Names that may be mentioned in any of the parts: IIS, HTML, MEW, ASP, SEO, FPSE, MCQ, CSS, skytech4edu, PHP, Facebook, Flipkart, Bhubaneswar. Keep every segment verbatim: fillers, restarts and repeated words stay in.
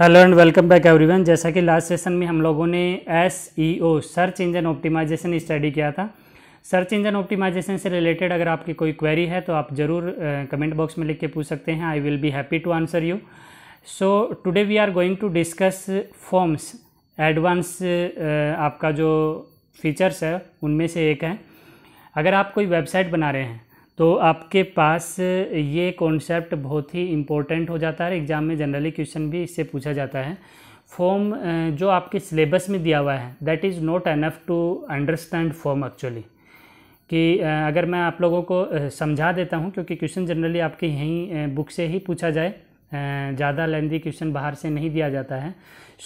Hello and welcome back everyone. जैसा कि last session में हम लोगों ने S E O search engine optimisation study किया था। सर्च इंजन ऑप्टिमाइजेशन से रिलेटेड अगर आपकी कोई क्वेरी है तो आप ज़रूर कमेंट बॉक्स में लिख के पूछ सकते हैं। I will be happy to answer you. So today we are going to discuss forms. Advance आपका जो फीचर्स है उनमें से एक है। अगर आप कोई वेबसाइट बना रहे हैं तो आपके पास ये कॉन्सेप्ट बहुत ही इम्पोर्टेंट हो जाता है। एग्ज़ाम में जनरली क्वेश्चन भी इससे पूछा जाता है। फॉर्म जो आपके सिलेबस में दिया हुआ है that is not enough to understand form actually. कि अगर मैं आप लोगों को समझा देता हूँ क्योंकि क्वेश्चन जनरली आपके यहीं बुक से ही पूछा जाए, ज़्यादा लेंथी क्वेश्चन बाहर से नहीं दिया जाता है।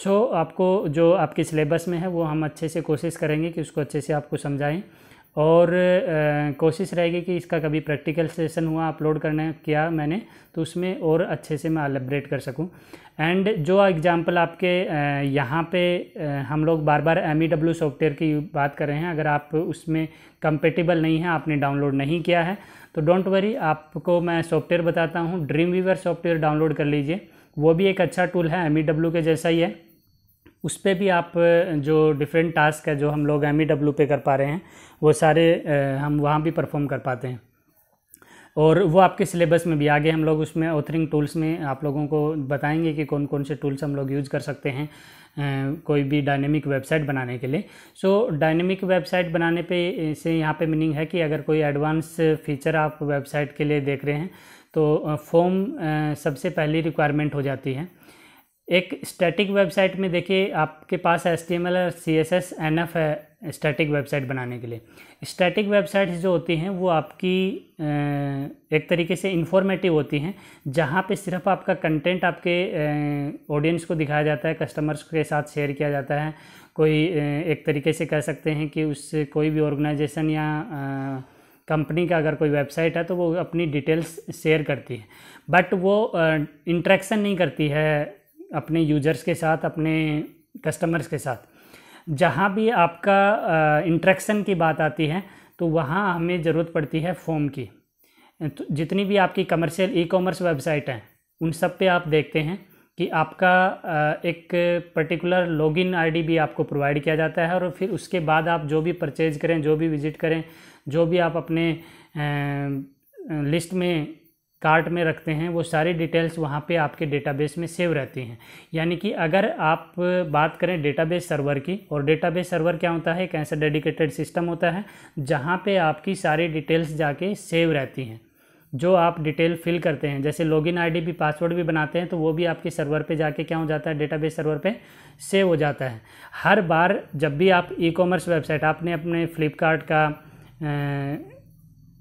सो आपको जो आपके सिलेबस में है वो हम अच्छे से कोशिश करेंगे कि उसको अच्छे से आपको समझाएँ। और आ, कोशिश रहेगी कि इसका कभी प्रैक्टिकल सेशन हुआ अपलोड करने किया मैंने तो उसमें और अच्छे से मैं एलेबरेट कर सकूं। एंड जो एग्जांपल आपके यहाँ पे आ, हम लोग बार बार एम ई डब्ल्यू सॉफ्टवेयर की बात कर रहे हैं। अगर आप उसमें कंपेटेबल नहीं हैं, आपने डाउनलोड नहीं किया है तो डोंट वरी, आपको मैं सॉफ्टवेयर बताता हूँ। ड्रीमवीवर सॉफ्टवेयर डाउनलोड कर लीजिए, वो भी एक अच्छा टूल है, एम ई डब्ल्यू के जैसा ही है। उस पर भी आप जो डिफरेंट टास्क है जो हम लोग एम ई डब्ल्यू पे कर पा रहे हैं वो सारे हम वहाँ भी परफॉर्म कर पाते हैं। और वो आपके सिलेबस में भी आगे हम लोग उसमें ऑथरिंग टूल्स में आप लोगों को बताएंगे कि कौन कौन से टूल्स हम लोग यूज़ कर सकते हैं कोई भी डायनेमिक वेबसाइट बनाने के लिए। सो डायनेमिक वेबसाइट बनाने पे से यहाँ पे मीनिंग है कि अगर कोई एडवांस फीचर आप वेबसाइट के लिए देख रहे हैं तो फॉर्म सबसे पहली रिक्वायरमेंट हो जाती है। एक स्टैटिक वेबसाइट में देखिए आपके पास एच टी एम एल और सी एस एस एनफ है स्टैटिक वेबसाइट बनाने के लिए। स्टैटिक वेबसाइट्स जो होती हैं वो आपकी एक तरीके से इंफॉर्मेटिव होती हैं, जहाँ पे सिर्फ आपका कंटेंट आपके ऑडियंस को दिखाया जाता है, कस्टमर्स के साथ शेयर किया जाता है। कोई एक तरीके से कह सकते हैं कि उस कोई भी ऑर्गेनाइजेशन या कंपनी का अगर कोई वेबसाइट है तो वो अपनी डिटेल्स शेयर करती है, बट वो इंटरेक्शन नहीं करती है अपने यूजर्स के साथ, अपने कस्टमर्स के साथ। जहाँ भी आपका इंटरेक्शन की बात आती है तो वहाँ हमें ज़रूरत पड़ती है फॉर्म की। तो जितनी भी आपकी कमर्शियल ई कॉमर्स वेबसाइट हैं उन सब पे आप देखते हैं कि आपका एक पर्टिकुलर लॉगिन आईडी भी आपको प्रोवाइड किया जाता है और फिर उसके बाद आप जो भी परचेज करें, जो भी विज़िट करें, जो भी आप अपने लिस्ट में कार्ट में रखते हैं वो सारी डिटेल्स वहाँ पे आपके डेटाबेस में सेव रहती हैं। यानी कि अगर आप बात करें डेटाबेस सर्वर की, और डेटाबेस सर्वर क्या होता है, एक ऐसा डेडिकेटेड सिस्टम होता है जहाँ पे आपकी सारी डिटेल्स जाके सेव रहती हैं। जो आप डिटेल फिल करते हैं जैसे लॉगिन आईडी भी पासवर्ड भी बनाते हैं तो वो भी आपके सर्वर पे जाके क्या हो जाता है, डेटाबेस सर्वर पे सेव हो जाता है। हर बार जब भी आप ई कॉमर्स वेबसाइट आपने अपने फ्लिपकार्ट का आ,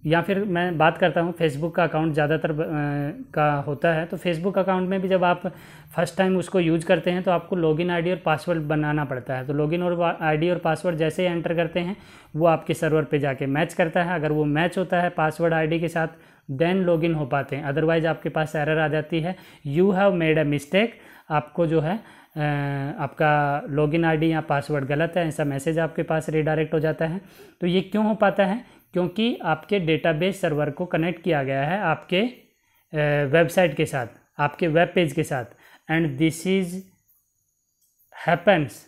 या फिर मैं बात करता हूँ फेसबुक का अकाउंट ज़्यादातर का होता है, तो फेसबुक अकाउंट में भी जब आप फर्स्ट टाइम उसको यूज करते हैं तो आपको लॉगिन आईडी और पासवर्ड बनाना पड़ता है। तो लॉगिन और आईडी और पासवर्ड जैसे ही एंटर करते हैं वो आपके सर्वर पे जाके मैच करता है। अगर वो मैच होता है पासवर्ड आईडी के साथ देन लॉगिन हो पाते हैं, अदरवाइज आपके पास एरर आ जाती है, you have made a mistake, आपको जो है आपका लॉगिन आईडी या पासवर्ड गलत है, ऐसा मैसेज आपके पास रिडायरेक्ट हो जाता है। तो ये क्यों हो पाता है, क्योंकि आपके डेटाबेस सर्वर को कनेक्ट किया गया है आपके वेबसाइट के साथ, आपके वेब पेज के साथ। And this is happens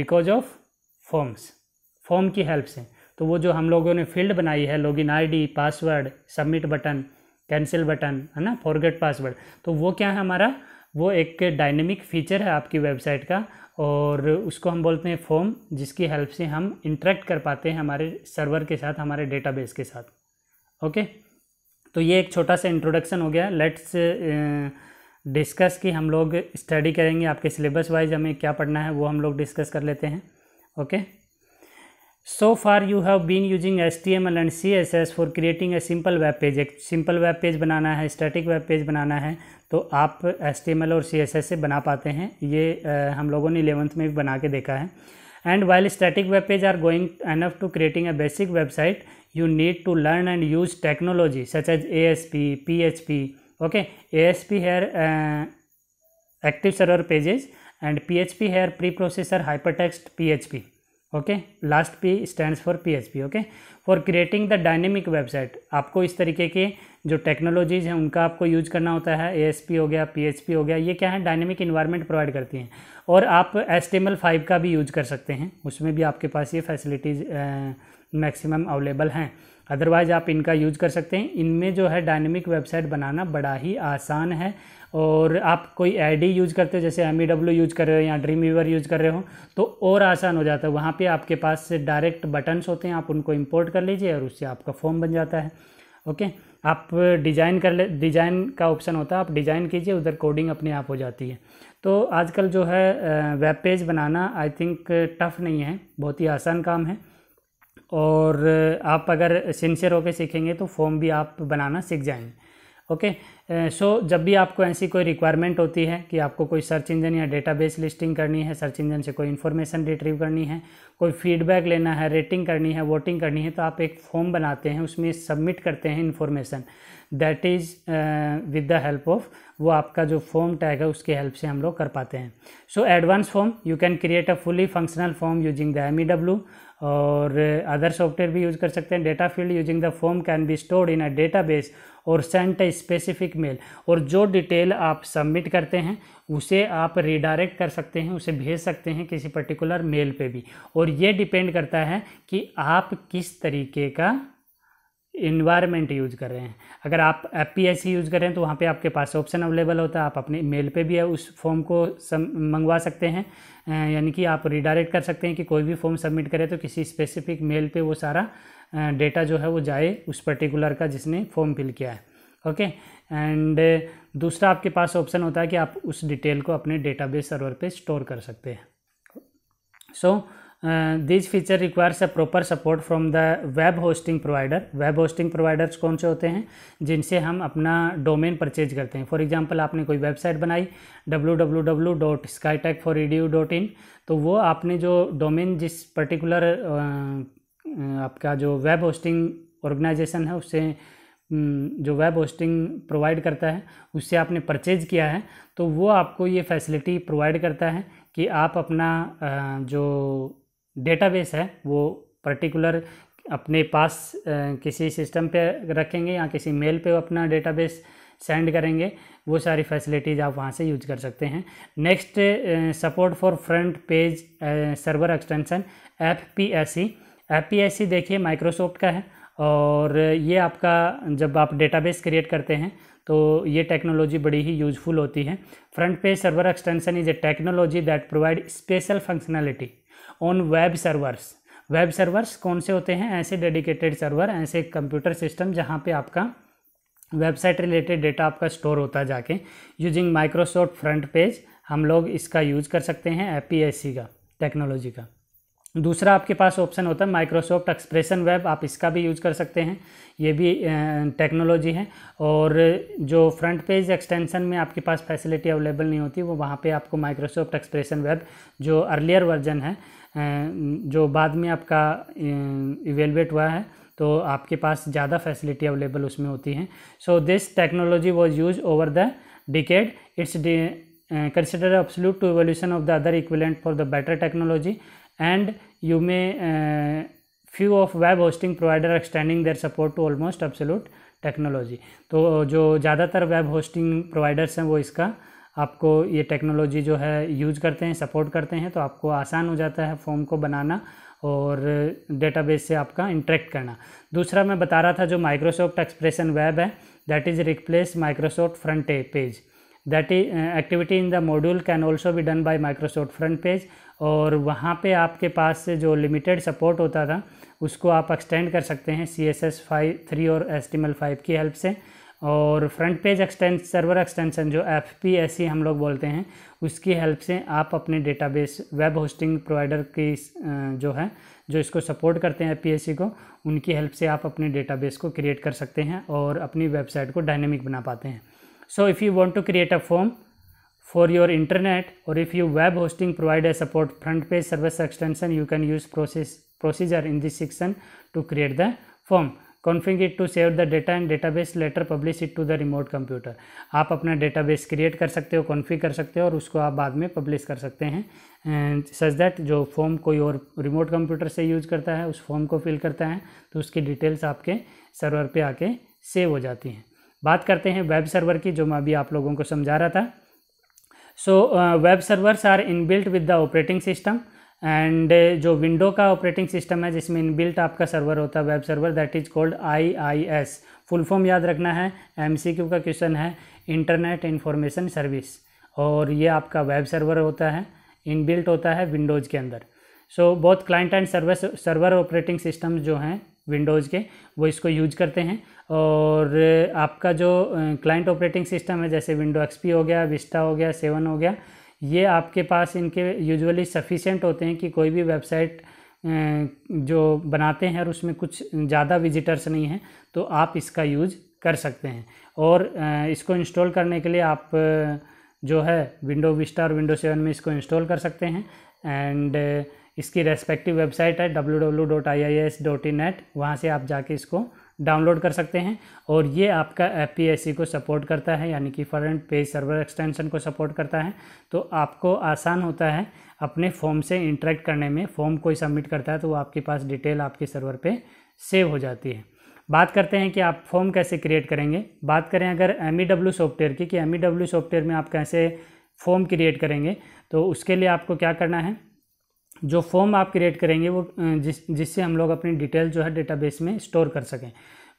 because of forms, form की हेल्प से। तो वो जो हम लोगों ने फील्ड बनाई है login ID, password, submit button, cancel button, है ना, फॉरगेट पासवर्ड, तो वो क्या है हमारा, वो एक डायनेमिक फीचर है आपकी वेबसाइट का और उसको हम बोलते हैं फॉर्म, जिसकी हेल्प से हम इंटरेक्ट कर पाते हैं हमारे सर्वर के साथ, हमारे डेटाबेस के साथ। ओके, तो ये एक छोटा सा इंट्रोडक्शन हो गया। लेट्स डिस्कस कि हम लोग स्टडी करेंगे आपके सिलेबस वाइज हमें क्या पढ़ना है वो हम लोग डिस्कस कर लेते हैं। Okay, so far you have been using H T M L and C S S for creating a simple web page. एक सिंपल वेब पेज बनाना है, स्टैटिक वेब पेज बनाना है तो आप एच टी एम एल और C S S से बना पाते हैं। ये आ, हम लोगों ने इलेवंथ में भी बना के देखा है। And while static web page are going enough to creating a basic website you need to learn and use technology such as A S P, P H P. Okay, A S P here active server pages and P H P here pre processor hyper text P H P. okay, last P stands for P H P, okay, for creating the dynamic website. आपको इस तरीके के जो technologies हैं उनका आपको use करना होता है. A S P हो गया, P H P हो गया, ये क्या है, डायनेमिक इन्वायरमेंट प्रोवाइड करती हैं. और आप H T M L five का भी यूज कर सकते हैं, उसमें भी आपके पास ये फैसिलिटीज़ मैक्सिमम अवेलेबल हैं. अदरवाइज़ आप इनका यूज कर सकते हैं. इनमें जो है डायनेमिक वेबसाइट बनाना बड़ा ही आसान है. और आप कोई आईडी यूज करते हो, जैसे M E W यूज कर रहे हो या ड्रीमवीवर यूज कर रहे हो, तो और आसान हो जाता है. वहाँ पे आपके पास डायरेक्ट बटन्स होते हैं, आप उनको इंपोर्ट कर लीजिए और उससे आपका फॉर्म बन जाता है. ओके, आप डिज़ाइन कर ले, डिज़ाइन का ऑप्शन होता है, आप डिज़ाइन कीजिए, उधर कोडिंग अपने आप हो जाती है. तो आजकल जो है वेब पेज बनाना आई थिंक टफ़ नहीं है, बहुत ही आसान काम है. और आप अगर सिंसियर होकर सीखेंगे तो फॉर्म भी आप बनाना सीख जाएंगे. ओके, सो जब भी आपको ऐसी कोई रिक्वायरमेंट होती है कि आपको कोई सर्च इंजन या डेटाबेस लिस्टिंग करनी है, सर्च इंजन से कोई इन्फॉर्मेशन रिट्रीव करनी है, कोई फीडबैक लेना है, रेटिंग करनी है, वोटिंग करनी है, तो आप एक फॉर्म बनाते हैं, उसमें सबमिट करते हैं information. That is with the help of, वो आपका जो फॉर्म टैग है उसके हेल्प से हम लोग कर पाते हैं. So advance form, you can create a fully functional form using the M E W और अदर सॉफ्टवेयर भी यूज कर सकते हैं. Data field using the form can be stored in a database और सेंट अ स्पेसिफिक मेल. और जो detail आप submit करते हैं उसे आप रिडायरेक्ट कर सकते हैं, उसे भेज सकते हैं किसी पर्टिकुलर मेल पे भी. और ये डिपेंड करता है कि आप किस तरीके का इन्वायरमेंट यूज कर रहे हैं. अगर आप F P S E use कर रहे हैं तो वहाँ पे आपके पास ऑप्शन अवेलेबल होता है, आप अपने मेल पे भी उस फॉर्म को मंगवा सकते हैं, यानी कि आप रिडायरेक्ट कर सकते हैं कि कोई भी फॉर्म सबमिट करे तो किसी स्पेसिफिक मेल पे वो सारा डेटा जो है वो जाए उस पर्टिकुलर का जिसने फॉर्म फिल किया है. ओके, एंड दूसरा आपके पास ऑप्शन होता है कि आप उस डिटेल को अपने डेटाबेस सर्वर पे स्टोर कर सकते हैं. So this feature requires a proper support from the web hosting provider. Web hosting providers कौन से होते हैं, जिनसे हम अपना डोमेन परचेज करते हैं. फॉर एग्जांपल आपने कोई वेबसाइट बनाई w w w dot skytech four edu dot in, तो वो आपने जो डोमेन जिस पर्टिकुलर आपका जो वेब होस्टिंग ऑर्गेनाइजेशन है उससे, जो वेब होस्टिंग प्रोवाइड करता है उससे आपने परचेज किया है, तो वो आपको ये फैसिलिटी प्रोवाइड करता है कि आप अपना जो डेटाबेस है वो पर्टिकुलर अपने पास किसी सिस्टम पे रखेंगे या किसी मेल पे अपना डेटाबेस सेंड करेंगे. वो सारी फैसिलिटीज़ आप वहाँ से यूज कर सकते हैं. Next, support for front page server extension F P S E. F P S E देखिए माइक्रोसॉफ्ट का है, और ये आपका जब आप डेटाबेस क्रिएट करते हैं तो ये टेक्नोलॉजी बड़ी ही यूजफुल होती है. Front page server extension is a technology that provide special functionality on web servers. Web servers कौन से होते हैं, ऐसे डेडिकेटेड सर्वर, ऐसे कंप्यूटर सिस्टम जहाँ पे आपका वेबसाइट रिलेटेड डेटा आपका स्टोर होता जाके. यूजिंग माइक्रोसॉफ्ट फ्रंट पेज हम लोग इसका यूज कर सकते हैं, F P S E का टेक्नोलॉजी का. दूसरा आपके पास ऑप्शन होता है माइक्रोसॉफ्ट एक्सप्रेशन वेब, आप इसका भी यूज कर सकते हैं, ये भी टेक्नोलॉजी है. और जो फ्रंट पेज एक्सटेंशन में आपके पास फैसिलिटी अवेलेबल नहीं होती, वो वहाँ पे आपको माइक्रोसॉफ्ट एक्सप्रेशन वेब जो अर्लियर वर्जन है, जो बाद में आपका इवेलुएट हुआ है, तो आपके पास ज़्यादा फैसिलिटी अवेलेबल उसमें होती हैं. So this technology was use over the decade. It's consider absolute evolution of the other equivalent for the better technology and you may uh, few of web hosting provider extending their support to almost absolute technology. तो जो ज़्यादातर web hosting providers हैं वो इसका आपको ये technology जो है यूज करते हैं, सपोर्ट करते हैं, तो आपको आसान हो जाता है फॉर्म को बनाना और डेटाबेस से आपका इंटरेक्ट करना. दूसरा मैं बता रहा था जो माइक्रोसॉफ्ट एक्सप्रेशन वेब है, that is replace Microsoft front page. That is activity in the module can also भी done by Microsoft front page. और वहाँ पे आपके पास जो लिमिटेड सपोर्ट होता था उसको आप एक्सटेंड कर सकते हैं C S S five three और H T M L five की हेल्प से. और front page extend server extension जो F P S E हम लोग बोलते हैं उसकी हेल्प से आप अपने डेटाबेस वेब होस्टिंग प्रोवाइडर की जो है जो इसको सपोर्ट करते हैं F P S E को, उनकी हेल्प से आप अपने डेटाबेस को क्रिएट कर सकते हैं और अपनी वेबसाइट को डायनेमिक बना पाते हैं. So if you want to create a form for your internet or if you web hosting provider support front page service extension, you can use process procedure in this section to create the form. config it to save the data and database later publish it to the remote computer. आप अपना database create कर सकते हो, config कर सकते हो और उसको आप बाद में publish कर सकते हैं, and such that जो form कोई और remote computer से use करता है उस form को fill करता है तो उसकी details आपके server पे आके save हो जाती हैं. बात करते हैं web server की, जो मैं अभी आप लोगों को समझा रहा था. So uh, web servers are inbuilt with the operating system. And जो विंडो का ऑपरेटिंग सिस्टम है जिसमें इनबिल्ट आपका सर्वर होता है web server, that is called I I S. Full form याद रखना है, एमसीक्यू का क्वेश्चन है, इंटरनेट इंफॉर्मेशन सर्विस. और ये आपका वेब सर्वर होता है, इनबिल्ट होता है विंडोज़ के अंदर. सो so, बहुत client and server server operating systems जो हैं विंडोज़ के वो इसको यूज करते हैं. और आपका जो क्लाइंट ऑपरेटिंग सिस्टम है जैसे विंडो एक्सपी हो गया, विस्टा हो गया, सेवन हो गया, ये आपके पास इनके यूजुअली सफिशेंट होते हैं कि कोई भी वेबसाइट जो बनाते हैं और उसमें कुछ ज़्यादा विजिटर्स नहीं हैं तो आप इसका यूज़ कर सकते हैं. और इसको इंस्टॉल करने के लिए आप जो है विंडो विस्टा और विंडो सेवन में इसको इंस्टॉल कर सकते हैं. एंड इसकी रेस्पेक्टिव वेबसाइट है W W W dot I I S dot net, वहाँ से आप जाके इसको डाउनलोड कर सकते हैं. और ये आपका एफ पी एस ई को सपोर्ट करता है, यानी कि फ्रंट पेज सर्वर एक्सटेंशन को सपोर्ट करता है. तो आपको आसान होता है अपने फॉर्म से इंटरेक्ट करने में. फॉर्म कोई सबमिट करता है तो वो आपके पास डिटेल आपके सर्वर पे सेव हो जाती है. बात करते हैं कि आप फॉर्म कैसे क्रिएट करेंगे. बात करें अगर एम ई डब्ल्यू सॉफ्टवेयर की, कि एम ई डब्ल्यू सॉफ्टवेयर में आप कैसे फॉर्म क्रिएट करेंगे, तो उसके लिए आपको क्या करना है, जो फॉर्म आप क्रिएट करेंगे वो जिस जिससे हम लोग अपनी डिटेल जो है डेटाबेस में स्टोर कर सकें.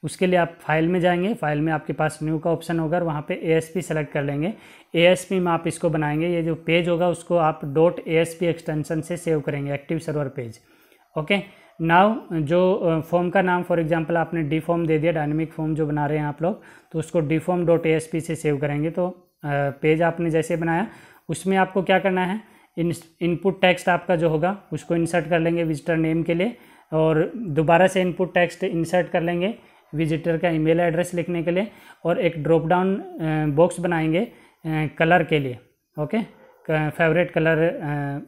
उसके लिए आप फाइल में जाएंगे, फाइल में आपके पास न्यू का ऑप्शन होगा और वहाँ पे ए एस पी सेलेक्ट कर लेंगे. ए एस पी में आप इसको बनाएंगे, ये जो पेज होगा उसको आप dot A S P extension से सेव करेंगे, active server page. Okay, now जो फॉर्म का नाम फॉर एग्जांपल आपने डी फॉर्म दे दिया, डायनेमिक फॉर्म जो बना रहे हैं आप लोग, तो उसको D form dot A S P से सेव करेंगे. तो पेज आपने जैसे बनाया उसमें आपको क्या करना है, इन इनपुट टेक्स्ट आपका जो होगा उसको इंसर्ट कर लेंगे विजिटर नेम के लिए, और दोबारा से इनपुट टेक्स्ट इंसर्ट कर लेंगे विजिटर का ईमेल एड्रेस लिखने के लिए, और एक ड्रॉप डाउन बॉक्स बनाएंगे कलर के लिए. ओके, फेवरेट कलर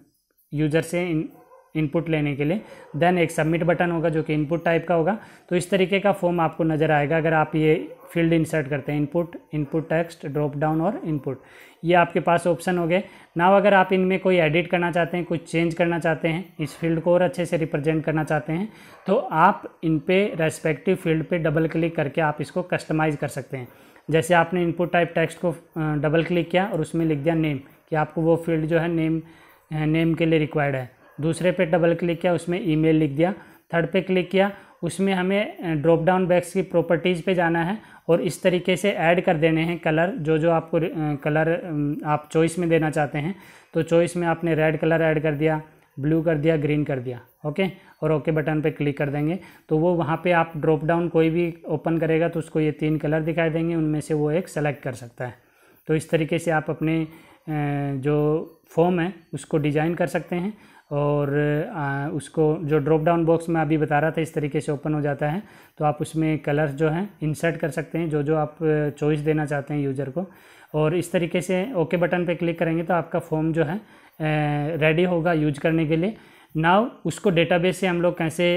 यूज़र से इन इनपुट लेने के लिए. देन एक सबमिट बटन होगा जो कि इनपुट टाइप का होगा. तो इस तरीके का फॉर्म आपको नज़र आएगा अगर आप ये फील्ड इंसर्ट करते हैं, input, input text, drop down और इनपुट. ये आपके पास ऑप्शन हो गए. नाउ अगर आप इनमें कोई एडिट करना चाहते हैं, कुछ चेंज करना चाहते हैं, इस फील्ड को और अच्छे से रिप्रेजेंट करना चाहते हैं, तो आप इन पर रेस्पेक्टिव फील्ड पर डबल क्लिक करके आप इसको कस्टमाइज़ कर सकते हैं. जैसे आपने इनपुट टाइप टेक्स्ट को डबल क्लिक किया और उसमें लिख दिया नेम, कि आपको वो फील्ड जो है नेम नेम के लिए रिक्वायर्ड है. दूसरे पे डबल क्लिक किया, उसमें ईमेल लिख दिया. थर्ड पे क्लिक किया, उसमें हमें ड्रॉप डाउन बॉक्स की प्रॉपर्टीज़ पे जाना है और इस तरीके से ऐड कर देने हैं कलर, जो जो आपको कलर आप चॉइस में देना चाहते हैं. तो चॉइस में आपने रेड कलर ऐड कर दिया, ब्लू कर दिया, ग्रीन कर दिया. ओके, और ओके बटन पे क्लिक कर देंगे तो वो वहाँ पे आप ड्रॉप डाउन कोई भी ओपन करेगा तो उसको ये तीन कलर दिखाई देंगे, उनमें से वो एक सेलेक्ट कर सकता है. तो इस तरीके से आप अपने जो फॉर्म है उसको डिज़ाइन कर सकते हैं. और आ, उसको जो ड्रॉप डाउन बॉक्स में अभी बता रहा था इस तरीके से ओपन हो जाता है, तो आप उसमें कलर्स जो हैं इंसर्ट कर सकते हैं, जो जो आप चॉइस देना चाहते हैं यूज़र को. और इस तरीके से ओके बटन पे क्लिक करेंगे तो आपका फॉर्म जो है रेडी होगा यूज करने के लिए. नाउ उसको डेटाबेस से हम लोग कैसे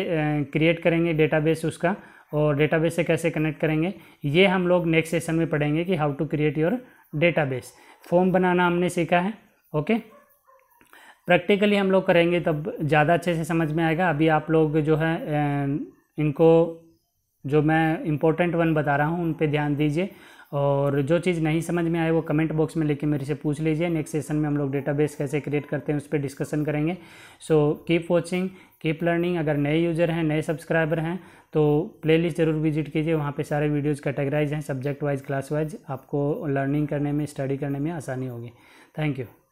क्रिएट करेंगे डेटाबेस उसका, और डेटाबेस से कैसे कनेक्ट करेंगे, ये हम लोग नेक्स्ट सेशन में पढ़ेंगे कि how to create your database. Form बनाना हमने सीखा है. ओके, प्रैक्टिकली हम लोग करेंगे तब ज़्यादा अच्छे से समझ में आएगा. अभी आप लोग जो है इनको, जो मैं इम्पोर्टेंट वन बता रहा हूँ, उन पे ध्यान दीजिए. और जो चीज़ नहीं समझ में आए वो कमेंट बॉक्स में लेके मेरे से पूछ लीजिए. नेक्स्ट सेशन में हम लोग डेटाबेस कैसे क्रिएट करते हैं उस पर डिस्कशन करेंगे. So keep watching, keep learning. अगर नए यूज़र हैं, नए सब्सक्राइबर हैं, तो प्लेलिस्ट ज़रूर विजिट कीजिए. वहाँ पे सारे वीडियोज़ कैटेगराइज हैं सब्जेक्ट वाइज, क्लास वाइज. आपको लर्निंग करने में, स्टडी करने में आसानी होगी. Thank you.